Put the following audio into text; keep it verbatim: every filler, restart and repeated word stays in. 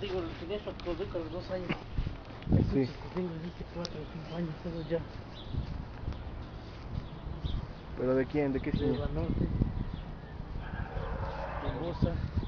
digo, lo tenía su producto a los dos años. Sí. Tengo desde cuatro o cinco años, todo ya. ¿Pero de quién? ¿De qué señor? De la norte. De Bosa.